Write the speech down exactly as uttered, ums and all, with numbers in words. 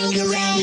Tangerine.